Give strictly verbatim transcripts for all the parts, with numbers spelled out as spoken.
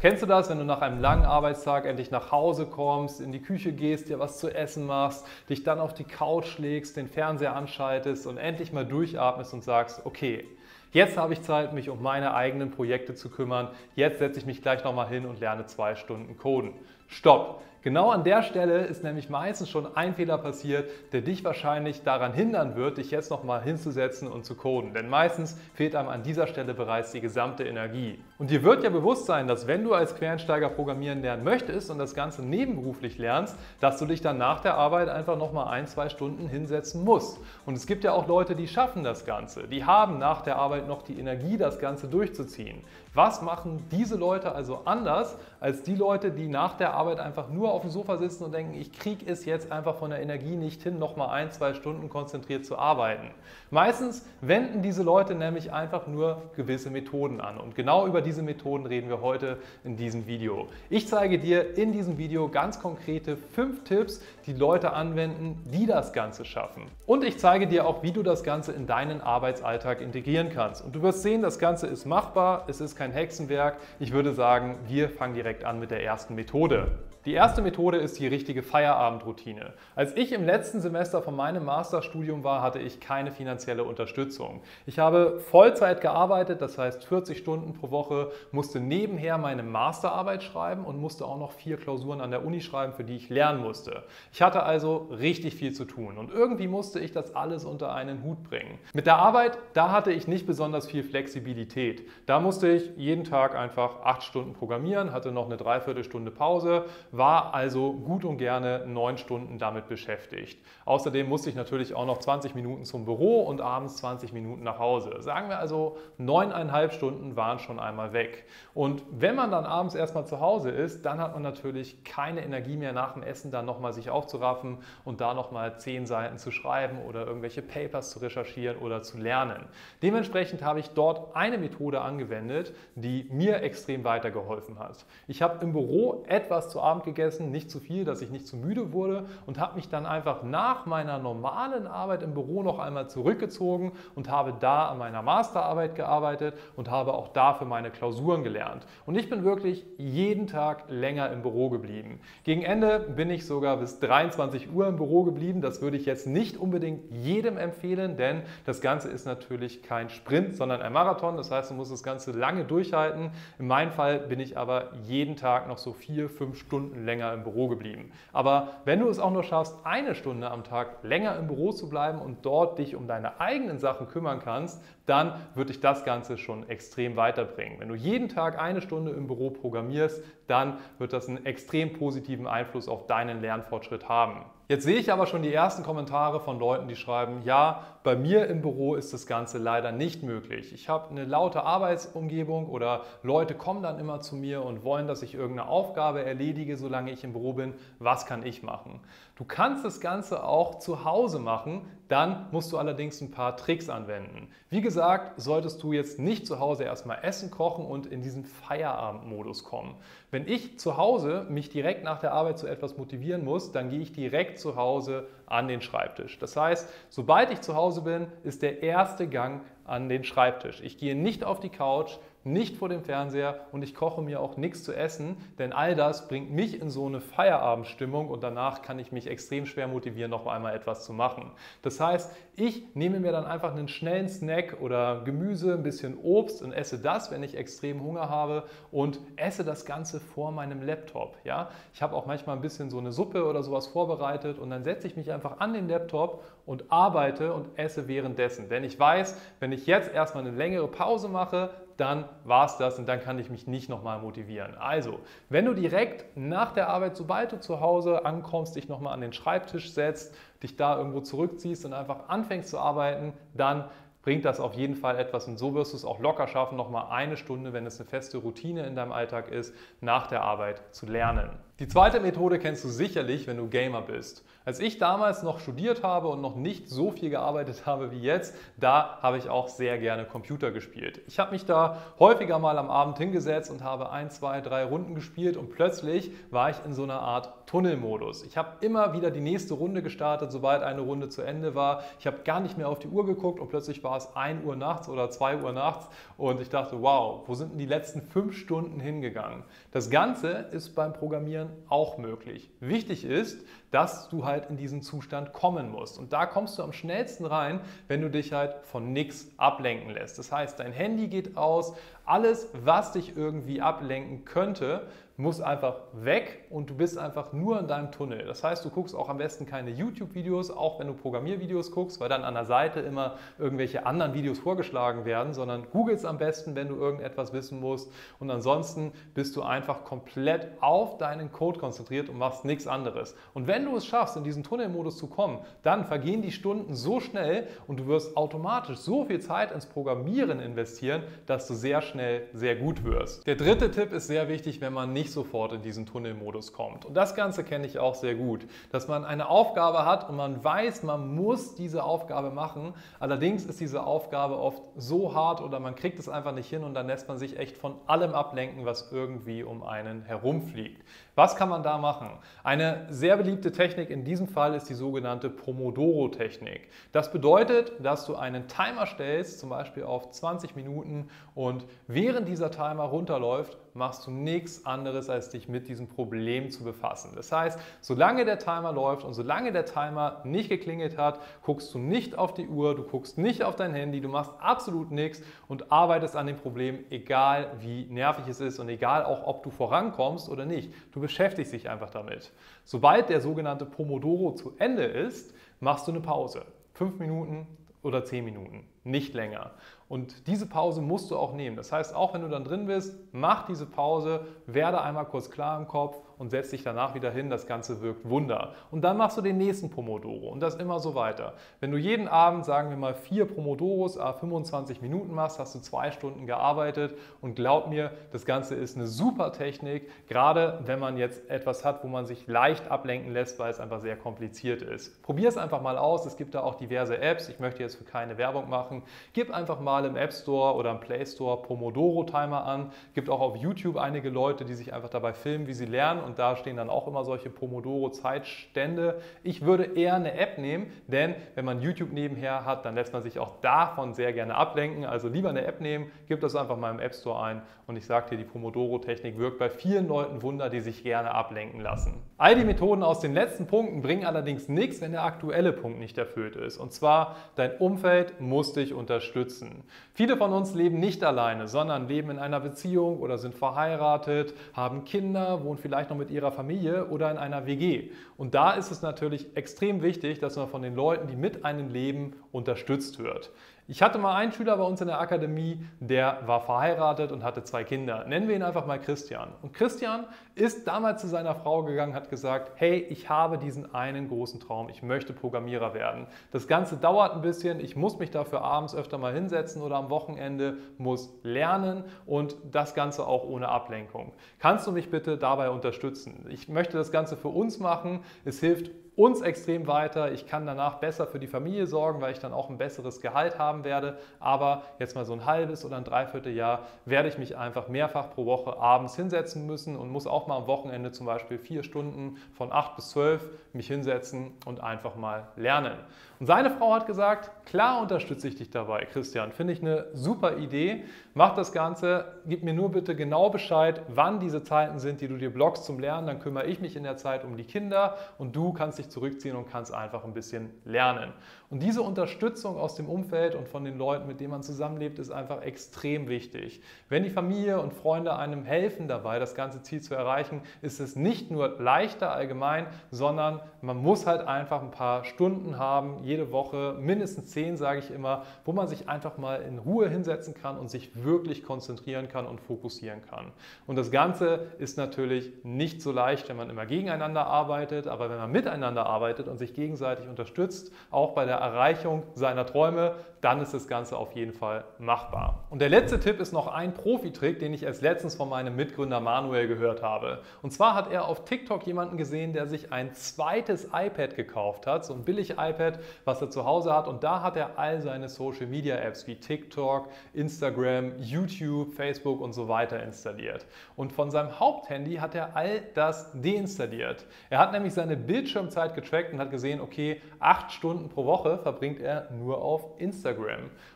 Kennst du das, wenn du nach einem langen Arbeitstag endlich nach Hause kommst, in die Küche gehst, dir was zu essen machst, dich dann auf die Couch legst, den Fernseher anschaltest und endlich mal durchatmest und sagst, okay, jetzt habe ich Zeit, mich um meine eigenen Projekte zu kümmern, jetzt setze ich mich gleich nochmal hin und lerne zwei Stunden coden. Stopp! Genau an der Stelle ist nämlich meistens schon ein Fehler passiert, der dich wahrscheinlich daran hindern wird, dich jetzt nochmal hinzusetzen und zu coden. Denn meistens fehlt einem an dieser Stelle bereits die gesamte Energie. Und dir wird ja bewusst sein, dass wenn du als Quereinsteiger programmieren lernen möchtest und das Ganze nebenberuflich lernst, dass du dich dann nach der Arbeit einfach nochmal ein, zwei Stunden hinsetzen musst. Und es gibt ja auch Leute, die schaffen das Ganze. Die haben nach der Arbeit noch die Energie, das Ganze durchzuziehen. Was machen diese Leute also anders als die Leute, die nach der Arbeit einfach nur auf dem Sofa sitzen und denken, ich kriege es jetzt einfach von der Energie nicht hin, nochmal ein, zwei Stunden konzentriert zu arbeiten? Meistens wenden diese Leute nämlich einfach nur gewisse Methoden an. Und genau über diese Methoden reden wir heute in diesem Video. Ich zeige dir in diesem Video ganz konkrete fünf Tipps, die Leute anwenden, die das Ganze schaffen. Und ich zeige dir auch, wie du das Ganze in deinen Arbeitsalltag integrieren kannst. Und du wirst sehen, das Ganze ist machbar, es ist kein Hexenwerk. Ich würde sagen, wir fangen direkt an mit der ersten Methode. Die erste Methode ist die richtige Feierabendroutine. Als ich im letzten Semester von meinem Masterstudium war, hatte ich keine finanzielle Unterstützung. Ich habe Vollzeit gearbeitet, das heißt vierzig Stunden pro Woche, musste nebenher meine Masterarbeit schreiben und musste auch noch vier Klausuren an der Uni schreiben, für die ich lernen musste. Ich hatte also richtig viel zu tun und irgendwie musste ich das alles unter einen Hut bringen. Mit der Arbeit, da hatte ich nicht besonders viel Flexibilität. Da musste ich jeden Tag einfach acht Stunden programmieren, hatte noch eine Dreiviertelstunde Pause, war also gut und gerne neun Stunden damit beschäftigt. Außerdem musste ich natürlich auch noch zwanzig Minuten zum Büro und abends zwanzig Minuten nach Hause. Sagen wir also, neuneinhalb Stunden waren schon einmal weg. Und wenn man dann abends erstmal zu Hause ist, dann hat man natürlich keine Energie mehr nach dem Essen, dann nochmal sich aufzuraffen und da nochmal zehn Seiten zu schreiben oder irgendwelche Papers zu recherchieren oder zu lernen. Dementsprechend habe ich dort eine Methode angewendet, die mir extrem weitergeholfen hat. Ich habe im Büro etwas zu Abend gegessen, nicht zu viel, dass ich nicht zu müde wurde, und habe mich dann einfach nach meiner normalen Arbeit im Büro noch einmal zurückgezogen und habe da an meiner Masterarbeit gearbeitet und habe auch da für meine Klausuren gelernt. Und ich bin wirklich jeden Tag länger im Büro geblieben. Gegen Ende bin ich sogar bis dreiundzwanzig Uhr im Büro geblieben. Das würde ich jetzt nicht unbedingt jedem empfehlen, denn das Ganze ist natürlich kein Sprint, sondern ein Marathon. Das heißt, du musst das Ganze lange durchhalten. In meinem Fall bin ich aber jeden Tag noch so vier, fünf Stunden länger im Büro geblieben. Aber wenn du es auch nur schaffst, eine Stunde am Tag länger im Büro zu bleiben und dort dich um deine eigenen Sachen kümmern kannst, dann wird dich das Ganze schon extrem weiterbringen. Wenn du jeden Tag eine Stunde im Büro programmierst, dann wird das einen extrem positiven Einfluss auf deinen Lernfortschritt haben. Jetzt sehe ich aber schon die ersten Kommentare von Leuten, die schreiben, ja, bei mir im Büro ist das Ganze leider nicht möglich. Ich habe eine laute Arbeitsumgebung oder Leute kommen dann immer zu mir und wollen, dass ich irgendeine Aufgabe erledige, solange ich im Büro bin. Was kann ich machen? Du kannst das Ganze auch zu Hause machen, dann musst du allerdings ein paar Tricks anwenden. Wie gesagt, solltest du jetzt nicht zu Hause erstmal Essen kochen und in diesen Feierabendmodus kommen. Wenn ich zu Hause mich direkt nach der Arbeit zu etwas motivieren muss, dann gehe ich direkt zu Hause an den Schreibtisch. Das heißt, sobald ich zu Hause bin, ist der erste Gang an den Schreibtisch. Ich gehe nicht auf die Couch, nicht vor dem Fernseher und ich koche mir auch nichts zu essen, denn all das bringt mich in so eine Feierabendstimmung und danach kann ich mich extrem schwer motivieren, noch einmal etwas zu machen. Das heißt, ich nehme mir dann einfach einen schnellen Snack oder Gemüse, ein bisschen Obst und esse das, wenn ich extrem Hunger habe, und esse das Ganze vor meinem Laptop. Ja? Ich habe auch manchmal ein bisschen so eine Suppe oder sowas vorbereitet und dann setze ich mich einfach an den Laptop und arbeite und esse währenddessen, denn ich weiß, wenn ich Wenn ich jetzt erstmal eine längere Pause mache, dann war es das und dann kann ich mich nicht nochmal motivieren. Also, wenn du direkt nach der Arbeit, sobald du zu Hause ankommst, dich nochmal an den Schreibtisch setzt, dich da irgendwo zurückziehst und einfach anfängst zu arbeiten, dann bringt das auf jeden Fall etwas und so wirst du es auch locker schaffen, nochmal eine Stunde, wenn es eine feste Routine in deinem Alltag ist, nach der Arbeit zu lernen. Die zweite Methode kennst du sicherlich, wenn du Gamer bist. Als ich damals noch studiert habe und noch nicht so viel gearbeitet habe wie jetzt, da habe ich auch sehr gerne Computer gespielt. Ich habe mich da häufiger mal am Abend hingesetzt und habe ein, zwei, drei Runden gespielt und plötzlich war ich in so einer Art Tunnelmodus. Ich habe immer wieder die nächste Runde gestartet, sobald eine Runde zu Ende war. Ich habe gar nicht mehr auf die Uhr geguckt und plötzlich war es ein Uhr nachts oder zwei Uhr nachts und ich dachte, wow, wo sind denn die letzten fünf Stunden hingegangen? Das Ganze ist beim Programmieren auch möglich. Wichtig ist, dass du halt in diesen Zustand kommen musst. Und da kommst du am schnellsten rein, wenn du dich halt von nichts ablenken lässt. Das heißt, dein Handy geht aus, alles, was dich irgendwie ablenken könnte, muss einfach weg und du bist einfach nur in deinem Tunnel. Das heißt, du guckst auch am besten keine YouTube-Videos, auch wenn du Programmiervideos guckst, weil dann an der Seite immer irgendwelche anderen Videos vorgeschlagen werden, sondern googelst am besten, wenn du irgendetwas wissen musst. Und ansonsten bist du einfach komplett auf deinen Code konzentriert und machst nichts anderes. Und wenn du es schaffst, in diesen Tunnelmodus zu kommen, dann vergehen die Stunden so schnell und du wirst automatisch so viel Zeit ins Programmieren investieren, dass du sehr schnell sehr gut wirst. Der dritte Tipp ist sehr wichtig, wenn man nicht sofort in diesen Tunnelmodus kommt. Und das Ganze kenne ich auch sehr gut, dass man eine Aufgabe hat und man weiß, man muss diese Aufgabe machen. Allerdings ist diese Aufgabe oft so hart oder man kriegt es einfach nicht hin und dann lässt man sich echt von allem ablenken, was irgendwie um einen herumfliegt. Was kann man da machen? Eine sehr beliebte Technik in diesem Fall ist die sogenannte Pomodoro-Technik. Das bedeutet, dass du einen Timer stellst, zum Beispiel auf zwanzig Minuten und während dieser Timer runterläuft, machst du nichts anderes, als dich mit diesem Problem zu befassen. Das heißt, solange der Timer läuft und solange der Timer nicht geklingelt hat, guckst du nicht auf die Uhr, du guckst nicht auf dein Handy, du machst absolut nichts und arbeitest an dem Problem, egal wie nervig es ist und egal auch, ob du vorankommst oder nicht. Du beschäftigst dich einfach damit. Sobald der sogenannte Pomodoro zu Ende ist, machst du eine Pause. Fünf Minuten oder zehn Minuten, nicht länger. Und diese Pause musst du auch nehmen. Das heißt, auch wenn du dann drin bist, mach diese Pause, werde einmal kurz klar im Kopf und setz dich danach wieder hin. Das Ganze wirkt Wunder. Und dann machst du den nächsten Pomodoro und das immer so weiter. Wenn du jeden Abend, sagen wir mal, vier Pomodoros à fünfundzwanzig Minuten machst, hast du zwei Stunden gearbeitet. Und glaub mir, das Ganze ist eine super Technik, gerade wenn man jetzt etwas hat, wo man sich leicht ablenken lässt, weil es einfach sehr kompliziert ist. Probier es einfach mal aus. Es gibt da auch diverse Apps. Ich möchte jetzt für keine Werbung machen. Gib einfach mal im App Store oder im Play Store Pomodoro-Timer an. Gibt auch auf YouTube einige Leute, die sich einfach dabei filmen, wie sie lernen und da stehen dann auch immer solche Pomodoro-Zeitstände. Ich würde eher eine App nehmen, denn wenn man YouTube nebenher hat, dann lässt man sich auch davon sehr gerne ablenken. Also lieber eine App nehmen, gib das einfach mal im App Store ein und ich sage dir, die Pomodoro-Technik wirkt bei vielen Leuten Wunder, die sich gerne ablenken lassen. All die Methoden aus den letzten Punkten bringen allerdings nichts, wenn der aktuelle Punkt nicht erfüllt ist. Und zwar, dein Umfeld muss dich unterstützen. Viele von uns leben nicht alleine, sondern leben in einer Beziehung oder sind verheiratet, haben Kinder, wohnen vielleicht noch mit ihrer Familie oder in einer W G. Und da ist es natürlich extrem wichtig, dass man von den Leuten, die mit einem leben, unterstützt wird. Ich hatte mal einen Schüler bei uns in der Akademie, der war verheiratet und hatte zwei Kinder. Nennen wir ihn einfach mal Christian. Und Christian ist damals zu seiner Frau gegangen, hat gesagt, hey, ich habe diesen einen großen Traum, ich möchte Programmierer werden. Das Ganze dauert ein bisschen, ich muss mich dafür abends öfter mal hinsetzen oder am Wochenende, muss lernen und das Ganze auch ohne Ablenkung. Kannst du mich bitte dabei unterstützen? Ich möchte das Ganze für uns machen, es hilft uns extrem weiter. Ich kann danach besser für die Familie sorgen, weil ich dann auch ein besseres Gehalt haben werde. Aber jetzt mal so ein halbes oder ein Dreivierteljahr werde ich mich einfach mehrfach pro Woche abends hinsetzen müssen und muss auch mal am Wochenende zum Beispiel vier Stunden von acht bis zwölf mich hinsetzen und einfach mal lernen. Und seine Frau hat gesagt, klar unterstütze ich dich dabei, Christian. Finde ich eine super Idee. Mach das Ganze. Gib mir nur bitte genau Bescheid, wann diese Zeiten sind, die du dir blockst zum Lernen. Dann kümmere ich mich in der Zeit um die Kinder und du kannst dich zurückziehen und kannst einfach ein bisschen lernen. Und diese Unterstützung aus dem Umfeld und von den Leuten, mit denen man zusammenlebt, ist einfach extrem wichtig. Wenn die Familie und Freunde einem helfen dabei, das ganze Ziel zu erreichen, ist es nicht nur leichter allgemein, sondern man muss halt einfach ein paar Stunden haben, jede Woche, mindestens zehn, sage ich immer, wo man sich einfach mal in Ruhe hinsetzen kann und sich wirklich konzentrieren kann und fokussieren kann. Und das Ganze ist natürlich nicht so leicht, wenn man immer gegeneinander arbeitet, aber wenn man miteinander arbeitet und sich gegenseitig unterstützt, auch bei der Erreichung seiner Träume, dann ist das Ganze auf jeden Fall machbar. Und der letzte Tipp ist noch ein Profi-Trick, den ich erst letztens von meinem Mitgründer Manuel gehört habe. Und zwar hat er auf TikTok jemanden gesehen, der sich ein zweites iPad gekauft hat, so ein billig iPad, was er zu Hause hat. Und da hat er all seine Social-Media-Apps wie TikTok, Instagram, YouTube, Facebook und so weiter installiert. Und von seinem Haupthandy hat er all das deinstalliert. Er hat nämlich seine Bildschirmzeit getrackt und hat gesehen, okay, acht Stunden pro Woche verbringt er nur auf Instagram.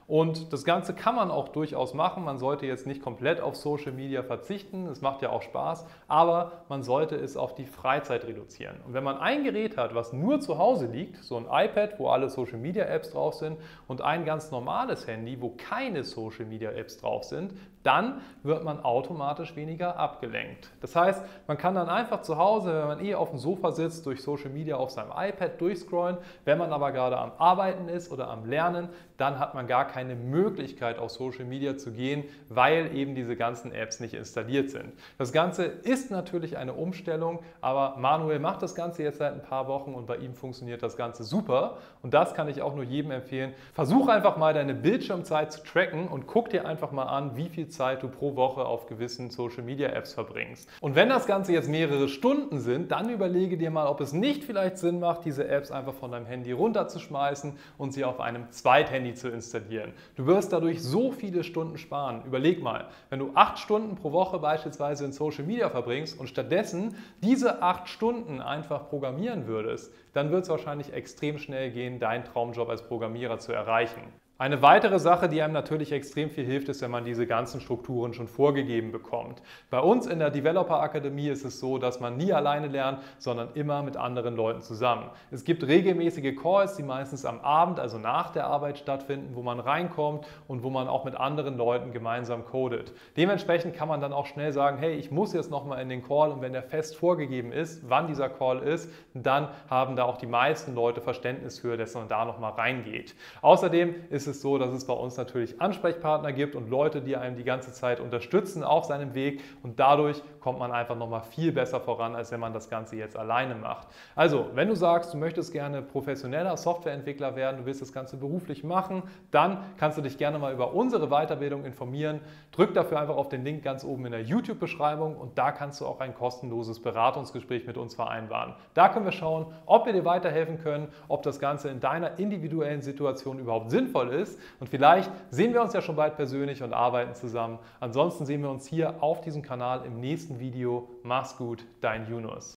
Und das Ganze kann man auch durchaus machen. Man sollte jetzt nicht komplett auf Social Media verzichten. Es macht ja auch Spaß, aber man sollte es auf die Freizeit reduzieren. Und wenn man ein Gerät hat, was nur zu Hause liegt, so ein iPad, wo alle Social Media Apps drauf sind und ein ganz normales Handy, wo keine Social Media Apps drauf sind, dann wird man automatisch weniger abgelenkt. Das heißt, man kann dann einfach zu Hause, wenn man eh auf dem Sofa sitzt, durch Social Media auf seinem iPad durchscrollen. Wenn man aber gerade am Arbeiten ist oder am Lernen, dann hat man gar keine Möglichkeit, auf Social Media zu gehen, weil eben diese ganzen Apps nicht installiert sind. Das Ganze ist natürlich eine Umstellung, aber Manuel macht das Ganze jetzt seit ein paar Wochen und bei ihm funktioniert das Ganze super. Und das kann ich auch nur jedem empfehlen. Versuch einfach mal, deine Bildschirmzeit zu tracken und guck dir einfach mal an, wie viel Zeit du pro Woche auf gewissen Social-Media-Apps verbringst. Und wenn das Ganze jetzt mehrere Stunden sind, dann überlege dir mal, ob es nicht vielleicht Sinn macht, diese Apps einfach von deinem Handy runterzuschmeißen und sie auf einem Zweithandy zu installieren. Du wirst dadurch so viele Stunden sparen. Überleg mal, wenn du acht Stunden pro Woche beispielsweise in Social-Media verbringst und stattdessen diese acht Stunden einfach programmieren würdest, dann wird es wahrscheinlich extrem schnell gehen, deinen Traumjob als Programmierer zu erreichen. Eine weitere Sache, die einem natürlich extrem viel hilft, ist, wenn man diese ganzen Strukturen schon vorgegeben bekommt. Bei uns in der Developer-Akademie ist es so, dass man nie alleine lernt, sondern immer mit anderen Leuten zusammen. Es gibt regelmäßige Calls, die meistens am Abend, also nach der Arbeit stattfinden, wo man reinkommt und wo man auch mit anderen Leuten gemeinsam codet. Dementsprechend kann man dann auch schnell sagen, hey, ich muss jetzt nochmal in den Call, und wenn der fest vorgegeben ist, wann dieser Call ist, dann haben da auch die meisten Leute Verständnis für, dass man da nochmal reingeht. Außerdem ist ist es so, dass es bei uns natürlich Ansprechpartner gibt und Leute, die einem die ganze Zeit unterstützen auf seinem Weg, und dadurch kommt man einfach nochmal viel besser voran, als wenn man das Ganze jetzt alleine macht. Also, wenn du sagst, du möchtest gerne professioneller Softwareentwickler werden, du willst das Ganze beruflich machen, dann kannst du dich gerne mal über unsere Weiterbildung informieren. Drück dafür einfach auf den Link ganz oben in der YouTube-Beschreibung und da kannst du auch ein kostenloses Beratungsgespräch mit uns vereinbaren. Da können wir schauen, ob wir dir weiterhelfen können, ob das Ganze in deiner individuellen Situation überhaupt sinnvoll ist. ist. Und vielleicht sehen wir uns ja schon bald persönlich und arbeiten zusammen. Ansonsten sehen wir uns hier auf diesem Kanal im nächsten Video. Mach's gut, dein Yunus.